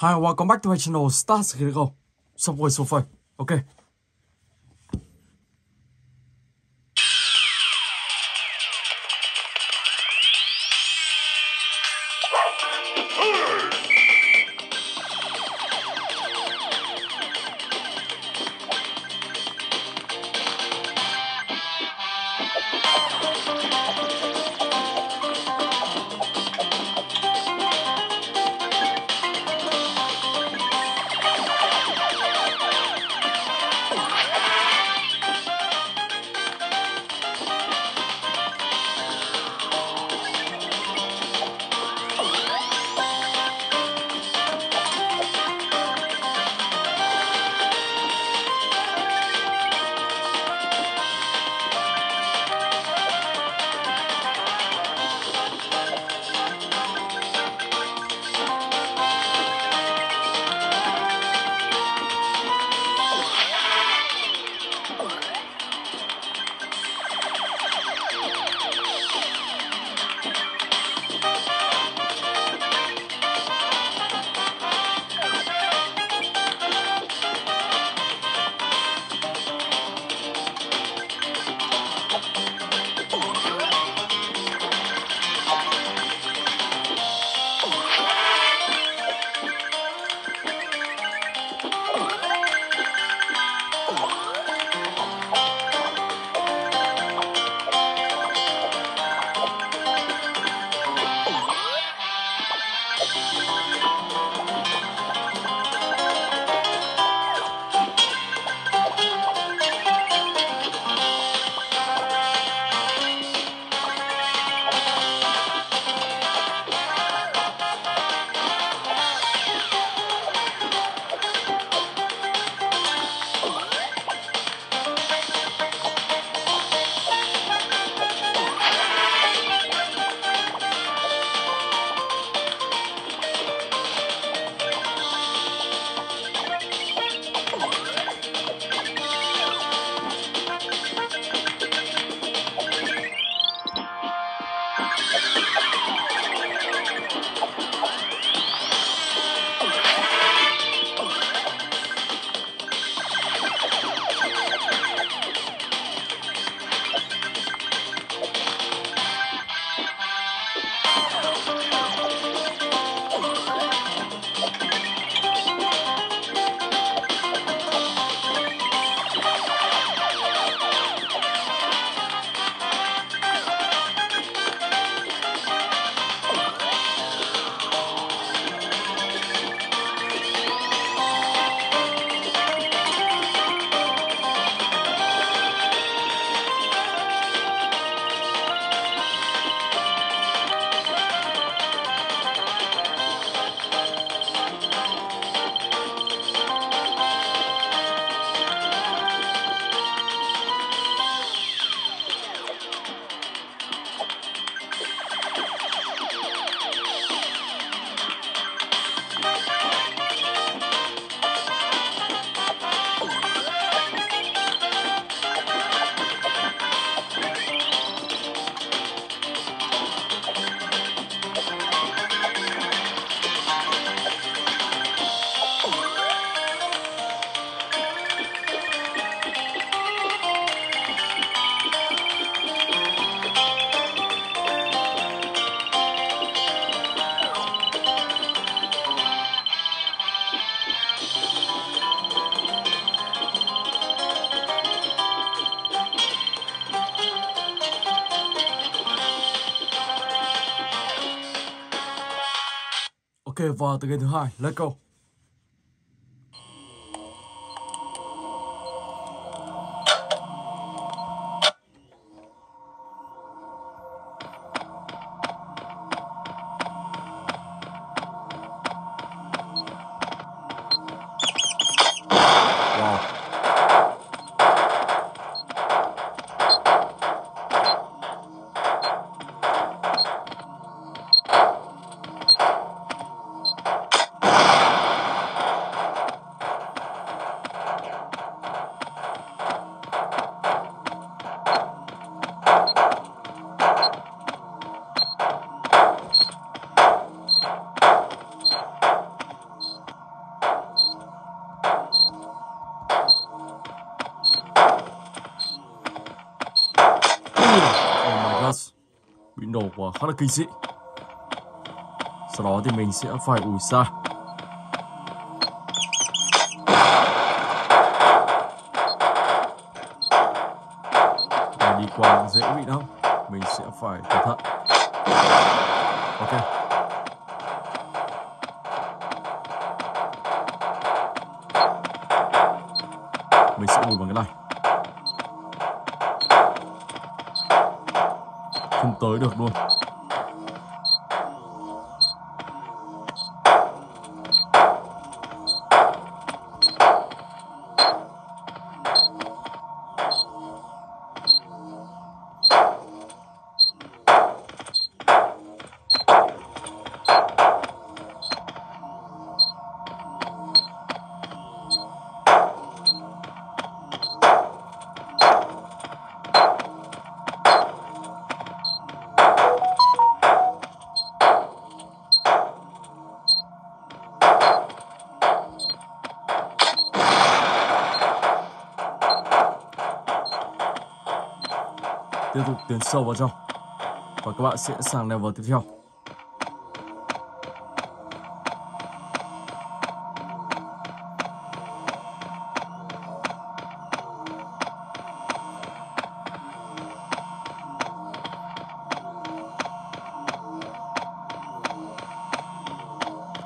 Hi, welcome back to my channel, Stars here to go. Subway Surf. Okay. Ok, vào từ game thứ hai, let's go. đồ khá là kinh dị. Sau đó thì mình sẽ phải ủi ra. Và đi qua dễ bị đau. Mình sẽ phải cẩn thận. Ok. Mình sẽ ủi bằng cái này. Không tới được luôn. Tiếp tục tiến sâu vào trong và các bạn sẽ sang level tiếp theo.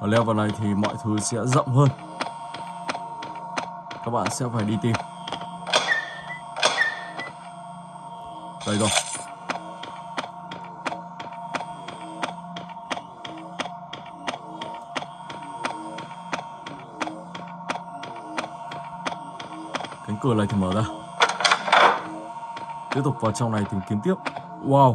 Ở level này thì mọi thứ sẽ rộng hơn. Các bạn sẽ phải đi tìm. Đây rồi. Cánh cửa này thì mở ra. Tiếp tục vào trong này tìm kiếm tiếp. Wow.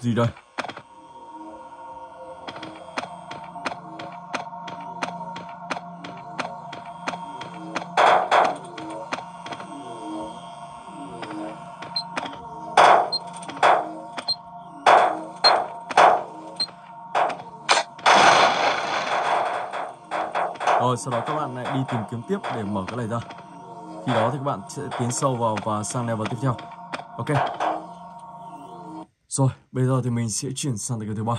Gì đây? Rồi sau đó các bạn lại đi tìm kiếm tiếp để mở cái này ra. Khi đó thì các bạn sẽ tiến sâu vào và sang level tiếp theo. Ok. Rồi bây giờ thì mình sẽ chuyển sang cái thứ ba.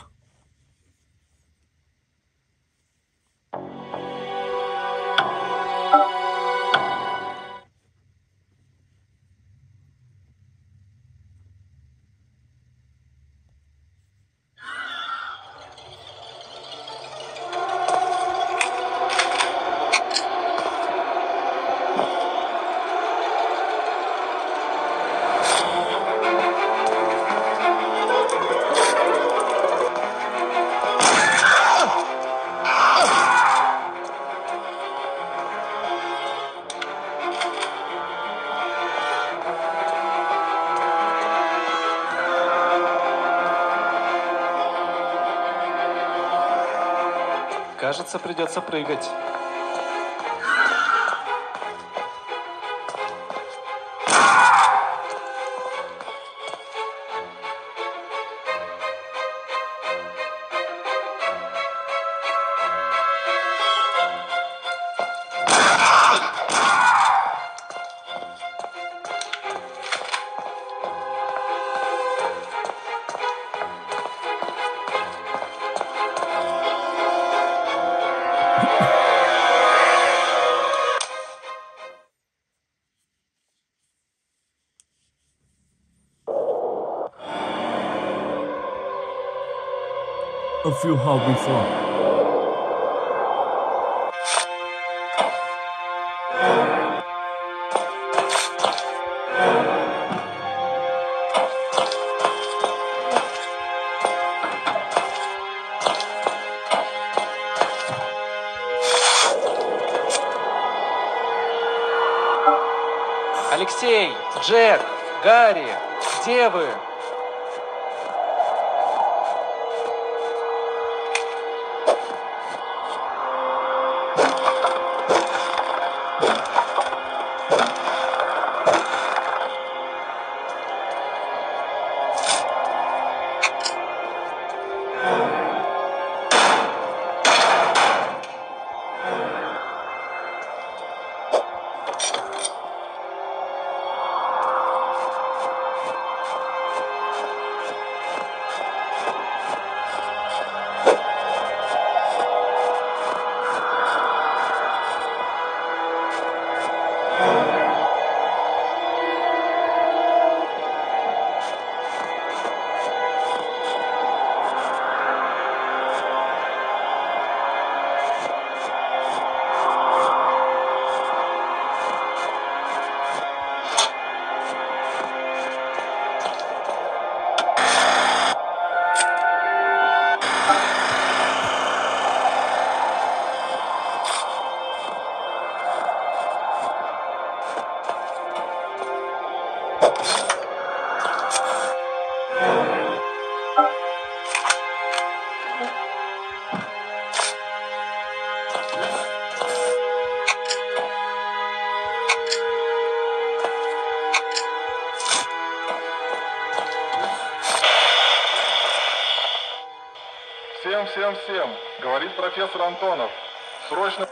Кажется, придется прыгать. A few hours before. Алексей, Джек, Гарри, где вы? Всем! Говорит профессор Антонов. Срочно...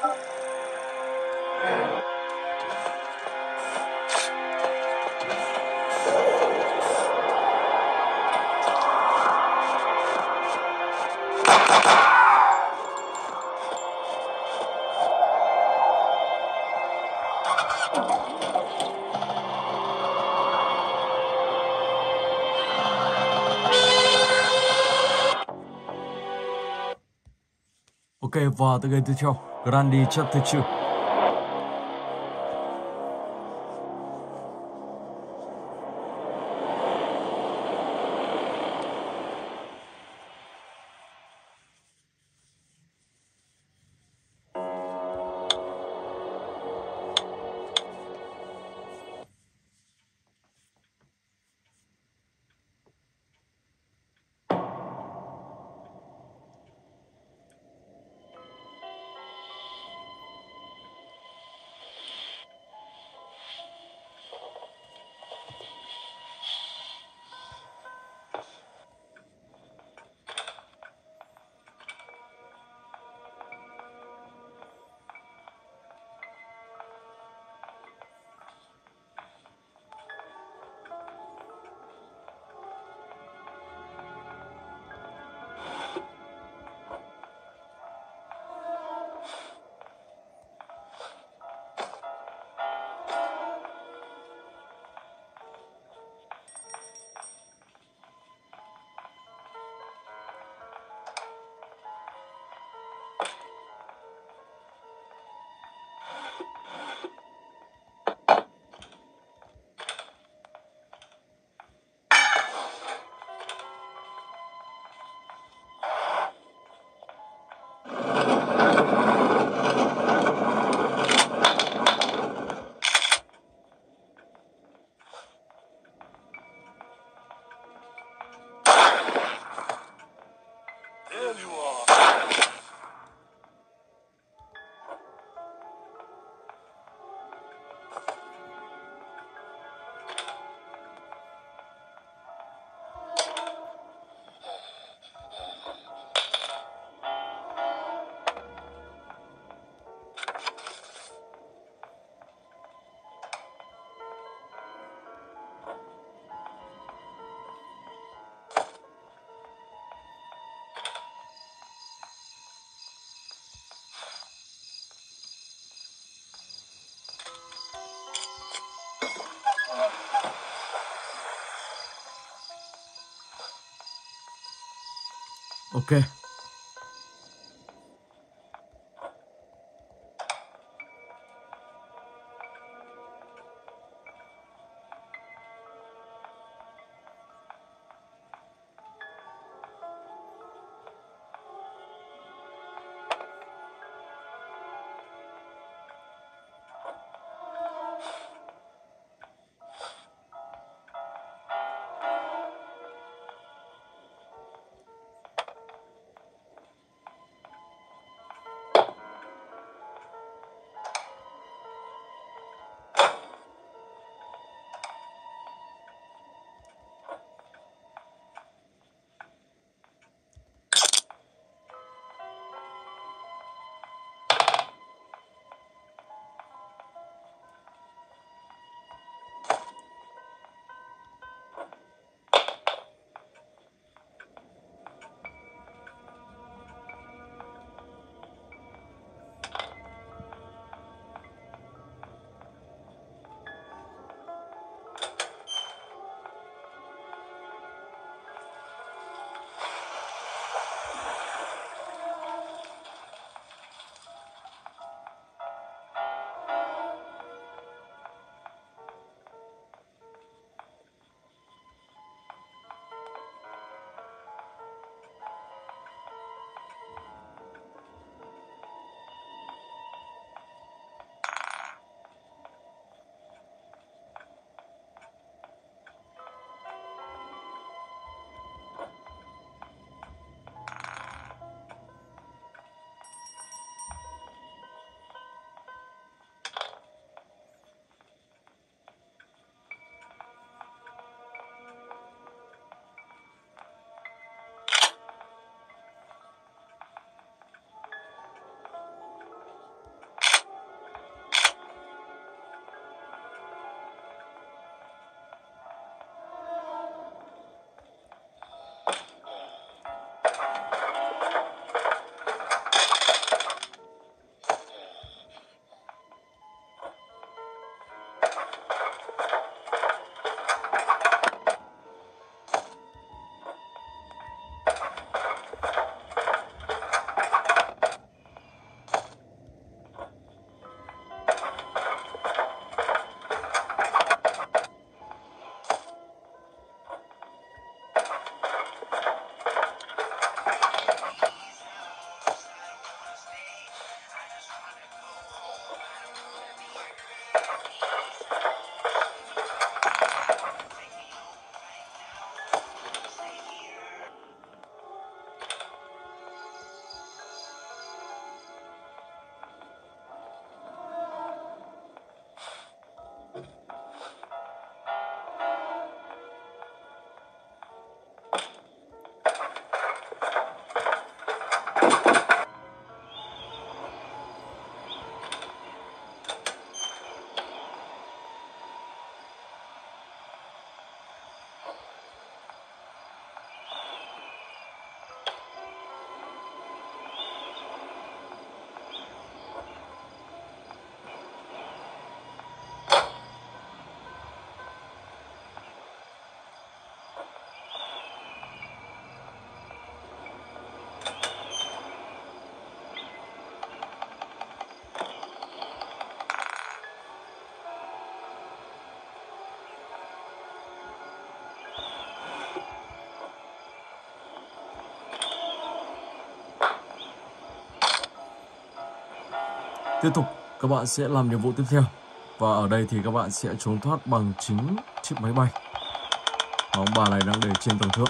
Okay, và tựa game tiếp theo, Granny Chapter 2. Okay. Tiếp tục các bạn sẽ làm nhiệm vụ tiếp theo. Và ở đây thì các bạn sẽ trốn thoát bằng chính chiếc máy bay. Ông bà này đang để trên tầng thượng.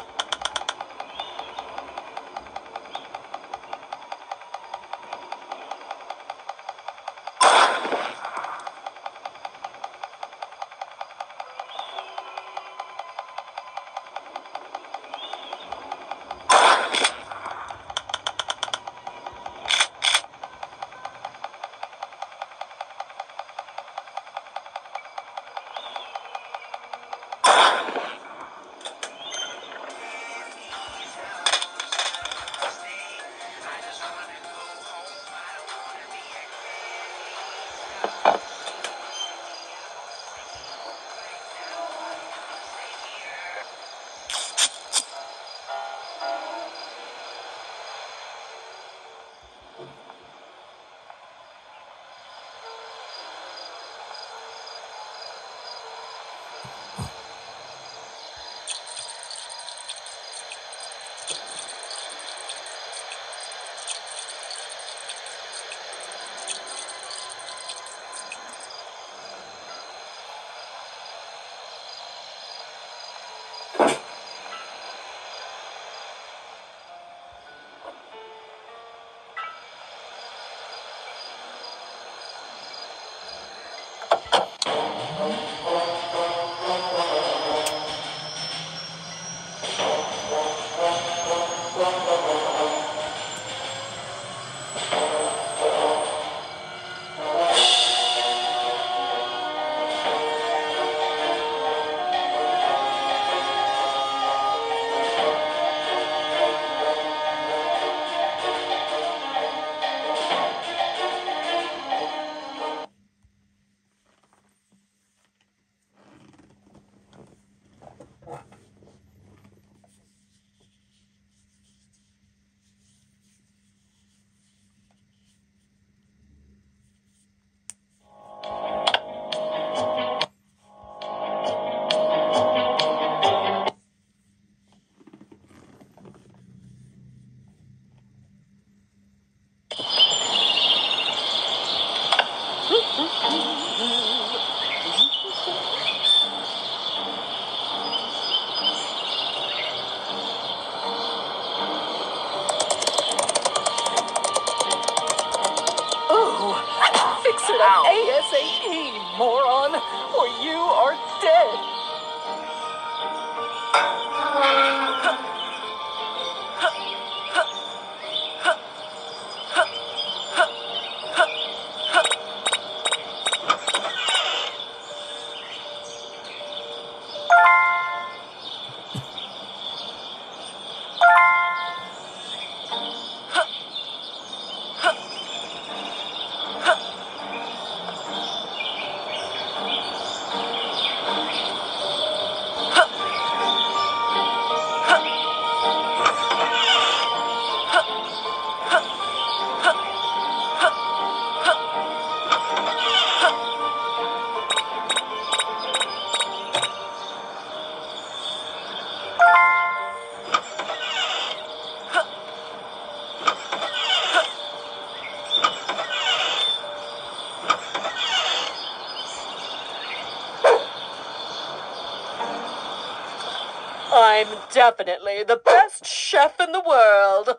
I'm definitely the best chef in the world.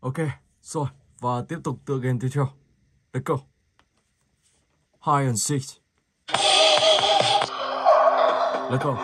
Ok, rồi, và tiếp tục tựa game tiếp theo. Let's go. Hide and seek. Let's go.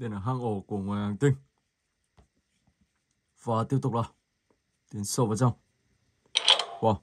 Đây là hang ổ của ngoài hành tinh. Và tiếp tục là tiến sâu vào trong. Wow.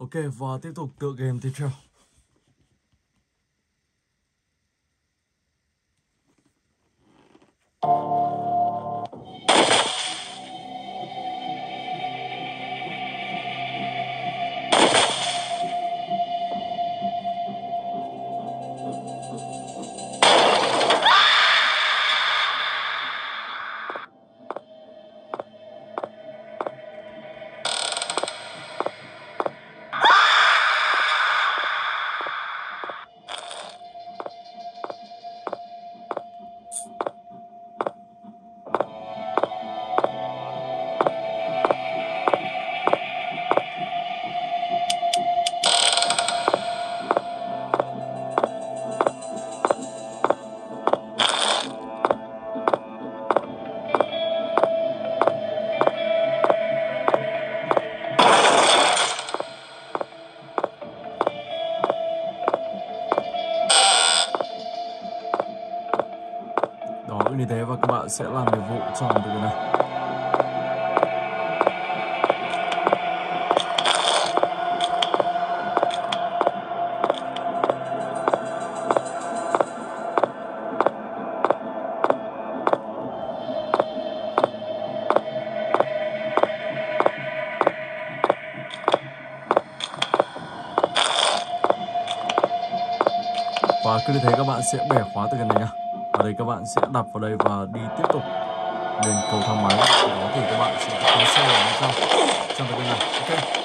Ok, và tiếp tục tựa game tiếp theo. Như thế và các bạn sẽ làm nhiệm vụ trong từ cái này. Và cứ như thế các bạn sẽ bẻ khóa từ cái này nhá. Ở đây các bạn sẽ đập vào đây và đi tiếp tục lên cầu thang máy. Từ đó thì các bạn sẽ tiến sâu vào bên trong cái này. Ok.